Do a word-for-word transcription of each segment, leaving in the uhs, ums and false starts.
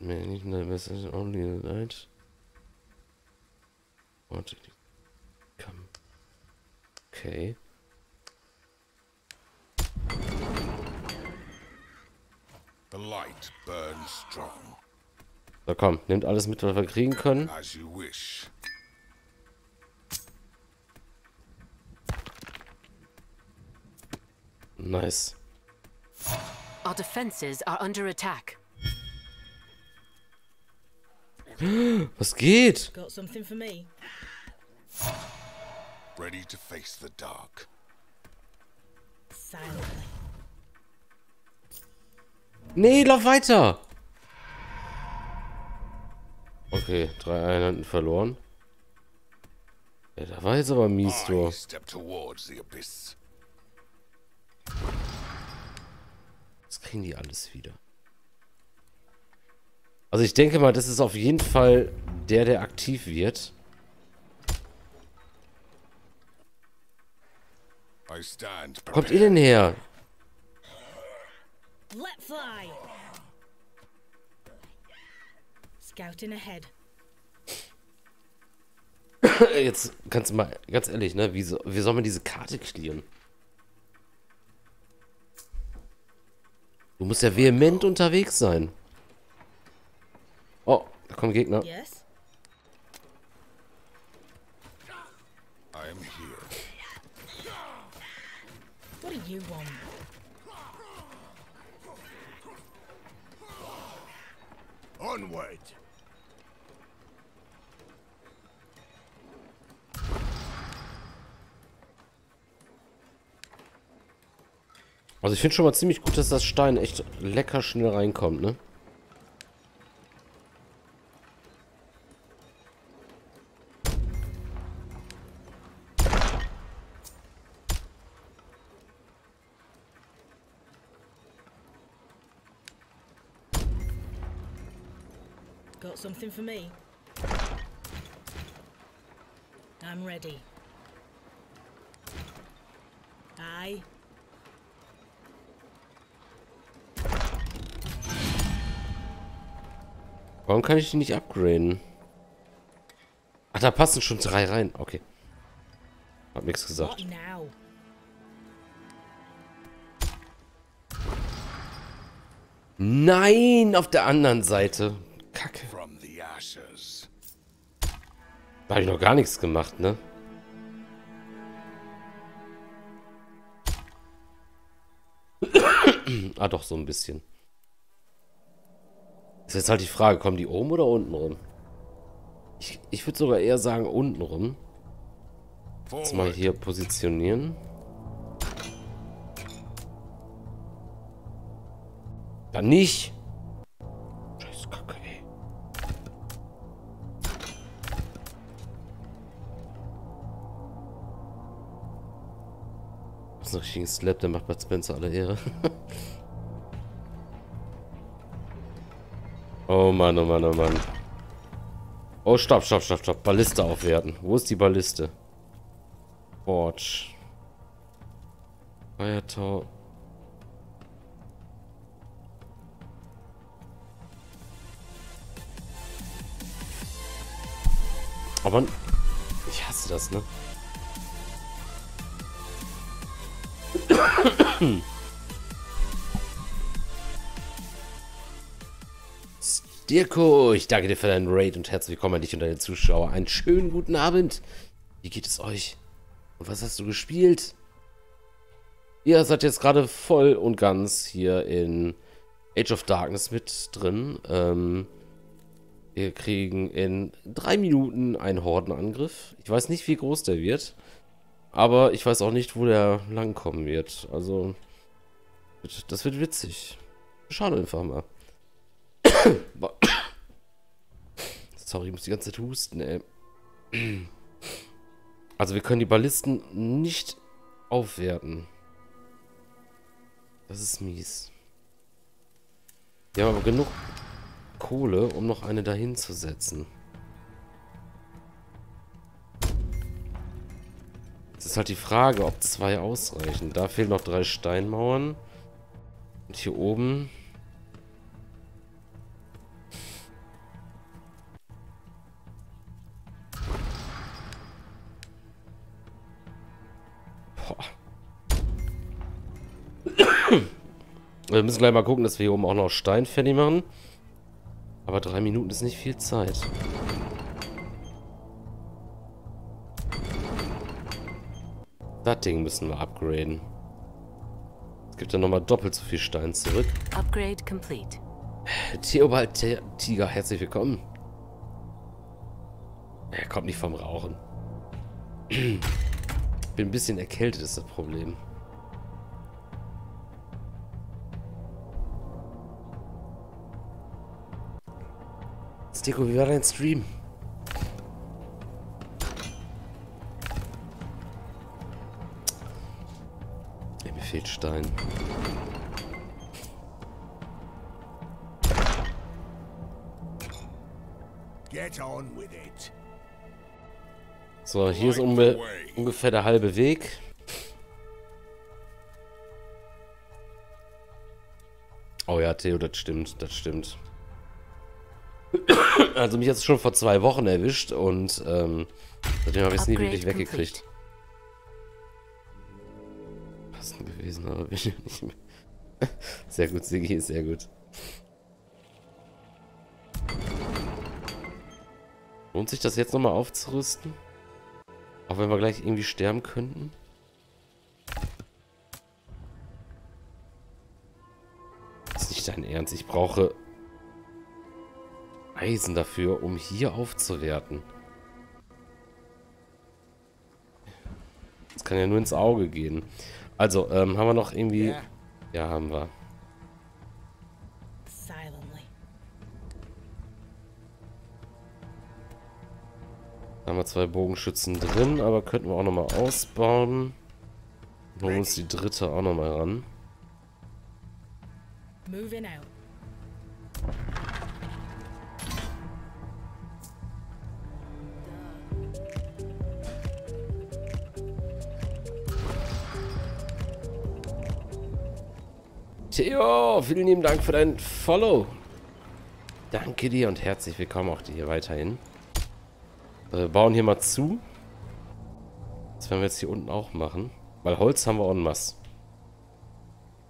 nightmare, nicht nur das ist only the night. Warte, komm. Okay. The light burns strong. So, komm, nehmt alles mit, was wir kriegen können. As you wish. Nice. Our defenses are under attack. Was geht? Got something for me. Ready to face the dark. Silently. Nee, lauf weiter. Okay, drei Einheiten verloren. Ja, da war jetzt aber mies, du. Jetzt kriegen die alles wieder. Also ich denke mal, das ist auf jeden Fall der, der aktiv wird. Kommt ihr denn her? Let fly. Scouting ahead. Jetzt kannst du mal ganz ehrlich, ne? Wie, so, wie soll man diese Karte clearen? Du musst ja vehement unterwegs sein. Oh, da kommen Gegner. Yes. I'm here. What do you want? Onward. Also ich finde schon mal ziemlich gut, dass das Stein echt lecker schnell reinkommt, ne? Got something for me. I'm ready. I Warum kann ich die nicht upgraden? Ach, da passen schon drei rein. Okay. Hab nichts gesagt. Nein, auf der anderen Seite. Kacke. Da habe ich noch gar nichts gemacht, ne? Ah, doch, so ein bisschen. Ist jetzt halt die Frage, kommen die oben oder unten rum? Ich, ich würde sogar eher sagen unten rum. Jetzt mal hier positionieren. Dann nicht! Scheiß Kacke, ey. Das ist ein richtiger Slap, der macht bei Spencer alle Ehre. Oh Mann, oh Mann, oh Mann. Oh, stopp, stopp, stopp, stopp. Balliste aufwerten. Wo ist die Balliste? Forge. Feiertau. Oh Mann. Ich hasse das, ne? Stirko, ich danke dir für deinen Raid und herzlich willkommen an dich und deine Zuschauer. Einen schönen guten Abend. Wie geht es euch? Und was hast du gespielt? Ihr seid jetzt gerade voll und ganz hier in Age of Darkness mit drin. Ähm, wir kriegen in drei Minuten einen Hordenangriff. Ich weiß nicht, wie groß der wird. Aber ich weiß auch nicht, wo der langkommen wird. Also, das wird witzig. Schauen wir einfach mal. Sorry, ich muss die ganze Zeit husten, ey. Also wir können die Ballisten nicht aufwerten. Das ist mies. Wir haben aber genug Kohle, um noch eine dahin zu setzen. Jetzt ist halt die Frage, ob zwei ausreichen. Da fehlen noch drei Steinmauern. Und hier oben... Wir müssen gleich mal gucken, dass wir hier oben auch noch Stein fertig machen. Aber drei Minuten ist nicht viel Zeit. Das Ding müssen wir upgraden. Es gibt ja nochmal doppelt so viel Stein zurück. Upgrade complete. Theobald Tiger, herzlich willkommen. Er kommt nicht vom Rauchen. Ich bin ein bisschen erkältet, ist das Problem. Stirko, wie war dein Stream? Mir fehlt Stein. Get on with it. So, hier ist unbe- ungefähr der halbe Weg. Oh ja, Theo, das stimmt, das stimmt. Also mich hat es schon vor zwei Wochen erwischt und ähm, seitdem habe ich es nie wirklich weggekriegt. Passend gewesen, aber bin ich nicht mehr. Sehr gut, Ziggy, sehr gut. Lohnt sich das jetzt nochmal aufzurüsten? Auch wenn wir gleich irgendwie sterben könnten? Das ist nicht dein Ernst, ich brauche Eisen dafür, um hier aufzuwerten. Das kann ja nur ins Auge gehen. Also, ähm, haben wir noch irgendwie... Ja, ja haben wir. Da haben wir zwei Bogenschützen drin, aber könnten wir auch nochmal ausbauen. Holen uns die dritte auch nochmal ran. Theo, vielen lieben Dank für dein Follow. Danke dir und herzlich willkommen auch dir hier weiterhin. Wir bauen hier mal zu. Das werden wir jetzt hier unten auch machen. Weil Holz haben wir en masse.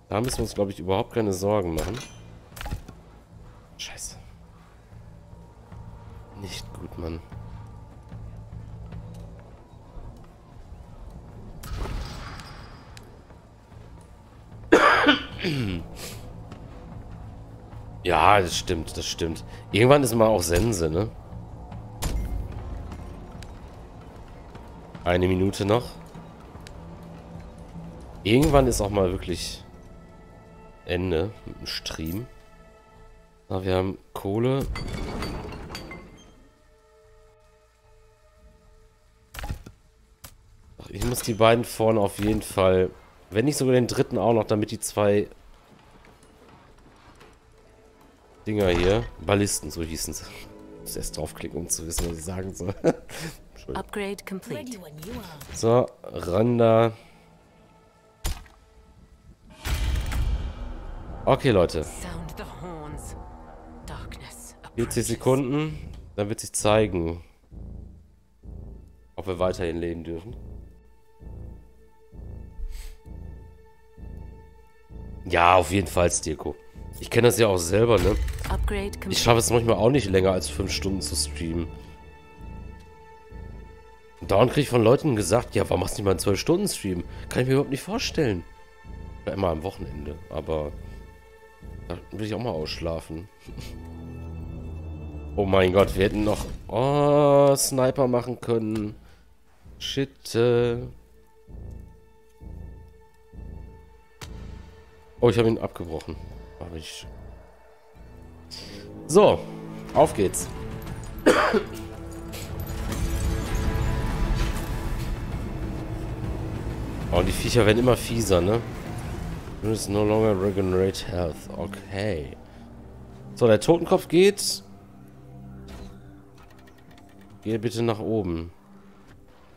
Da müssen wir uns, glaube ich, überhaupt keine Sorgen machen. Scheiße. Nicht gut, Mann. Ja, das stimmt, das stimmt. Irgendwann ist mal auch Sense, ne? Eine Minute noch. Irgendwann ist auch mal wirklich Ende mit dem Stream. Na, wir haben Kohle. Ach, ich muss die beiden vorne auf jeden Fall, wenn nicht sogar den dritten auch noch, damit die zwei Dinger hier, Ballisten, so hießen sie. Ich muss erst draufklicken, um zu wissen, was ich sagen soll. Upgrade complete. So, Randa. Okay, Leute. vierzig Sekunden, dann wird sich zeigen, ob wir weiterhin leben dürfen. Ja, auf jeden Fall, Stirko. Ich kenne das ja auch selber, ne? Ich schaffe es manchmal auch nicht länger als fünf Stunden zu streamen. Dauernd kriege ich von Leuten gesagt, ja, warum machst du nicht mal einen zwölf Stunden Stream? Kann ich mir überhaupt nicht vorstellen. Ja, immer am Wochenende, aber da will ich auch mal ausschlafen. Oh mein Gott, wir hätten noch oh, Sniper machen können. Shit. Äh. Oh, ich habe ihn abgebrochen. Mach ich. So, auf geht's. Oh, die Viecher werden immer fieser, ne? It's no longer regenerate health. Okay. So, der Totenkopf geht. Geh bitte nach oben.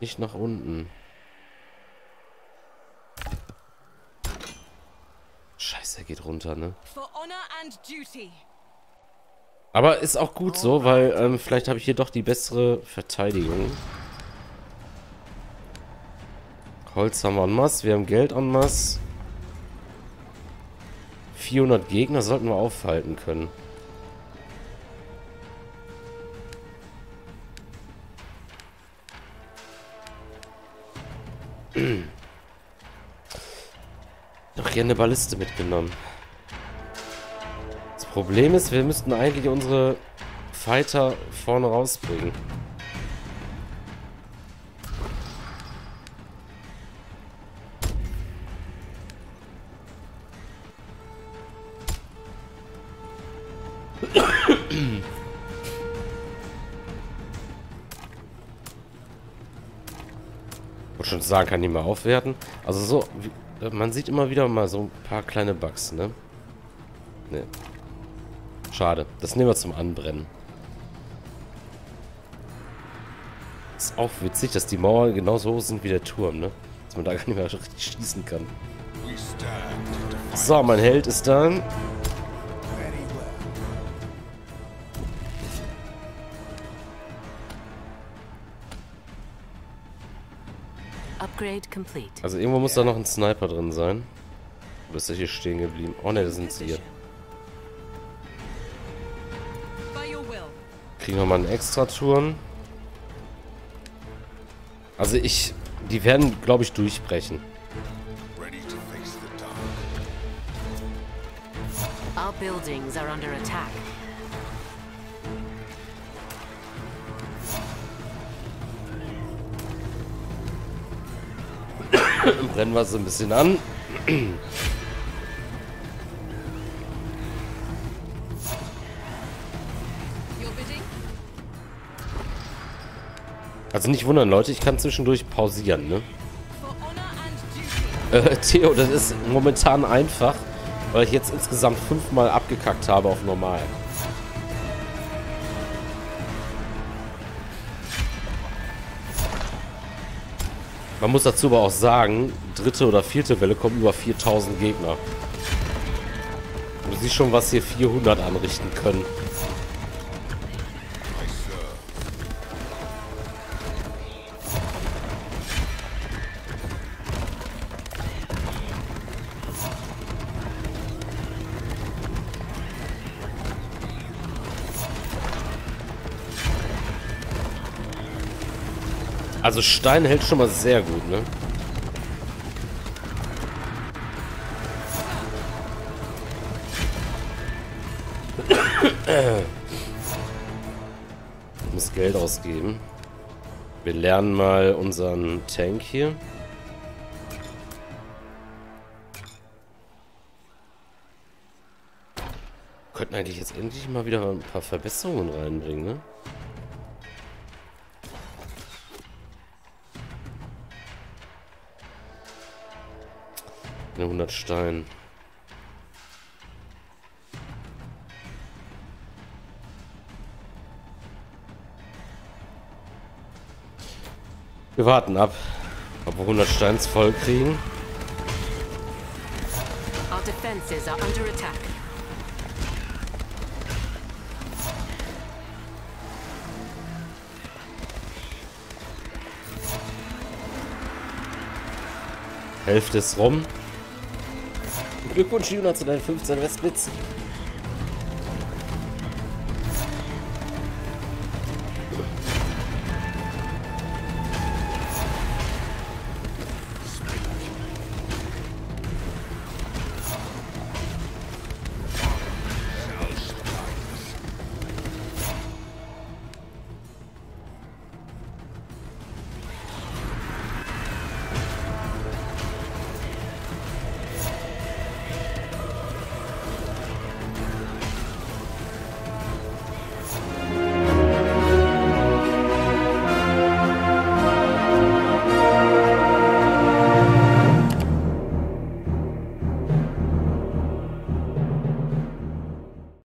Nicht nach unten. Scheiße, er geht runter, ne? Aber ist auch gut so, weil ähm, vielleicht habe ich hier doch die bessere Verteidigung. Holz haben wir en masse, wir haben Geld en masse. vierhundert Gegner sollten wir aufhalten können. Doch hier eine Balliste mitgenommen. Das Problem ist, wir müssten eigentlich unsere Fighter vorne rausbringen. Schon sagen kann, nicht mehr aufwerten. Also so, wie, man sieht immer wieder mal so ein paar kleine Bugs, ne? Ne. Schade. Das nehmen wir zum Anbrennen. Ist auch witzig, dass die Mauern genauso hoch sind wie der Turm, ne? Dass man da gar nicht mehr richtig schießen kann. So, mein Held ist dann. Also irgendwo muss da noch ein Sniper drin sein. Oder ist der hier stehen geblieben? Oh ne, da sind sie hier. Kriegen wir mal einen Extra-Turm. Also ich... Die werden, glaube ich, durchbrechen. Our buildings are under attack. Brennen wir so ein bisschen an. Also nicht wundern, Leute, ich kann zwischendurch pausieren, ne? Äh, Theo, das ist momentan einfach, weil ich jetzt insgesamt fünfmal abgekackt habe auf normal. Man muss dazu aber auch sagen, dritte oder vierte Welle kommen über viertausend Gegner. Du siehst schon, was hier vierhundert anrichten können. Also Stein hält schon mal sehr gut, ne? Ich muss Geld ausgeben. Wir lernen mal unseren Tank hier. Wir könnten eigentlich jetzt endlich mal wieder ein paar Verbesserungen reinbringen, ne? hundert Stein. Wir warten ab, ob wir hundert Steins voll kriegen. Our defenses are under attack. Hälfte ist rum. Glückwunsch, Juno, zu deinen fünfzehn Westbits.